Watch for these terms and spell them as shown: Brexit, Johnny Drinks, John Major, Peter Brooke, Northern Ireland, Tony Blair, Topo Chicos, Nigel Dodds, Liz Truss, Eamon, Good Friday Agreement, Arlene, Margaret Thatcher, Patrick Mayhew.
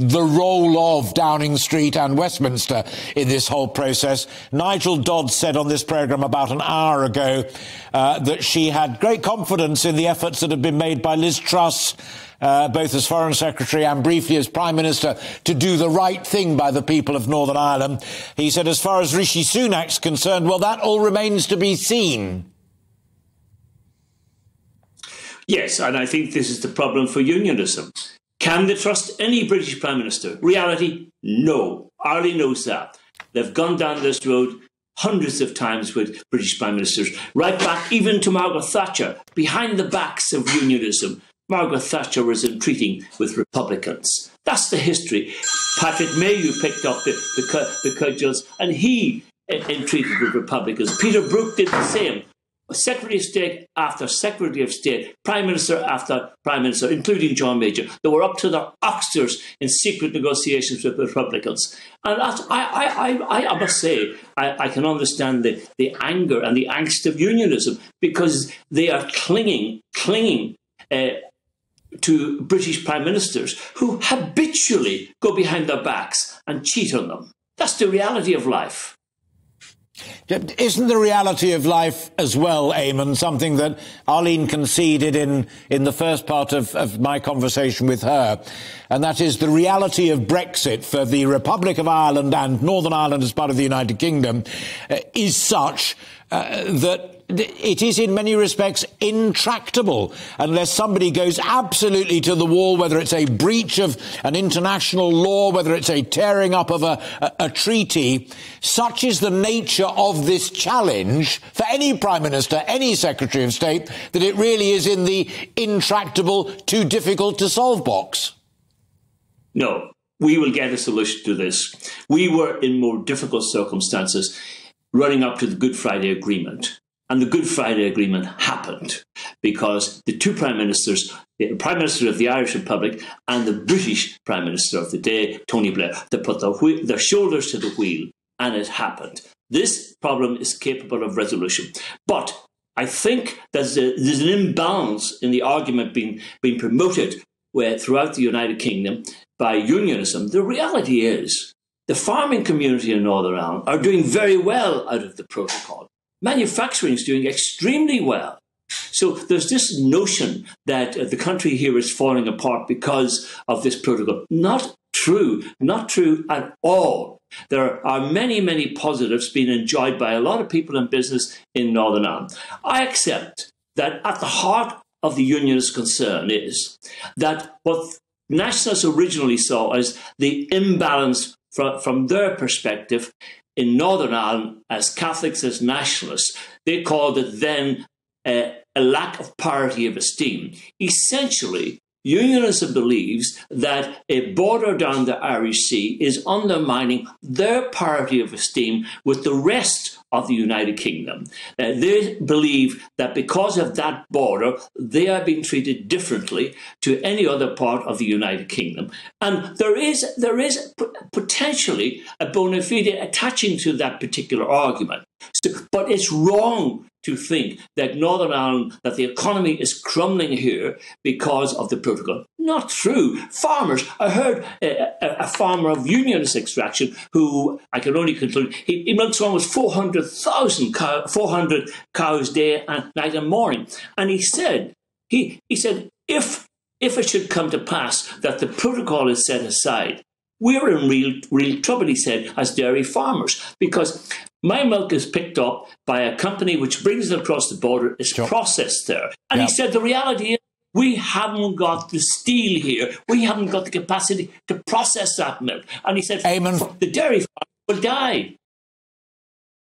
the role of Downing Street and Westminster in this whole process. Nigel Dodds said on this programme about an hour ago that she had great confidence in the efforts that have been made by Liz Truss, both as Foreign Secretary and briefly as Prime Minister, to do the right thing by the people of Northern Ireland. He said, as far as Rishi Sunak's concerned, well, that all remains to be seen. Yes, and I think this is the problem for unionism. Can they trust any British Prime Minister? Reality, no. Arlene knows that. They've gone down this road hundreds of times with British Prime Ministers, right back even to Margaret Thatcher, behind the backs of unionism. Margaret Thatcher was entreating with Republicans. That's the history. Patrick Mayhew picked up the cudgels and he entreated with Republicans. Peter Brooke did the same. Secretary of State after Secretary of State, Prime Minister after Prime Minister, including John Major. They were up to their oxters in secret negotiations with Republicans. And I must say, I can understand the anger and the angst of unionism, because they are clinging to British Prime Ministers who habitually go behind their backs and cheat on them. That's the reality of life. Isn't the reality of life as well, Eamon, something that Arlene conceded in the first part of my conversation with her, and that is the reality of Brexit for the Republic of Ireland and Northern Ireland as part of the United Kingdom is such that it is in many respects intractable unless somebody goes absolutely to the wall, whether it's a breach of an international law, whether it's a tearing up of a treaty. Such is the nature of this challenge for any Prime Minister, any Secretary of State, that it really is in the intractable, too difficult to solve box. No, we will get a solution to this. We were in more difficult circumstances running up to the Good Friday Agreement. And the Good Friday Agreement happened because the two prime ministers, the Prime Minister of the Irish Republic and the British Prime Minister of the day, Tony Blair, they put their shoulders to the wheel, and it happened. This problem is capable of resolution. But I think there's an imbalance in the argument being promoted throughout the United Kingdom by unionism. The reality is the farming community in Northern Ireland are doing very well out of the protocol. Manufacturing is doing extremely well. So there's this notion that the country here is falling apart because of this protocol. Not true. Not true at all. There are many, many positives being enjoyed by a lot of people in business in Northern Ireland. I accept that at the heart of the unionist concern is that what nationalists originally saw as the imbalance from their perspective in Northern Ireland, as Catholics, as nationalists, they called it then a lack of parity of esteem. Essentially, unionism believes that a border down the Irish Sea is undermining their parity of esteem with the rest of the United Kingdom. They believe that because of that border, they are being treated differently to any other part of the United Kingdom. And there is potentially a bona fide attaching to that particular argument. So, but it's wrong to think that Northern Ireland, that the economy is crumbling here because of the protocol. Not true. Farmers, I heard a farmer of unionist extraction who, I can only conclude, he milks almost 400 cows day and night and morning. And he said, if it should come to pass that the protocol is set aside, we're in real trouble, he said, as dairy farmers, because my milk is picked up by a company which brings it across the border, it's processed there. And he said the reality is we haven't got the steel here. We haven't got the capacity to process that milk. And he said the dairy farmers will die.